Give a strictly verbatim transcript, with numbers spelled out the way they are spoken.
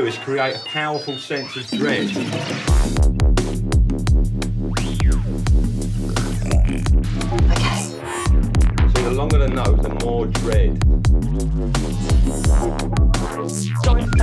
do is create a powerful sense of dread. Okay. So the longer the note, the more dread.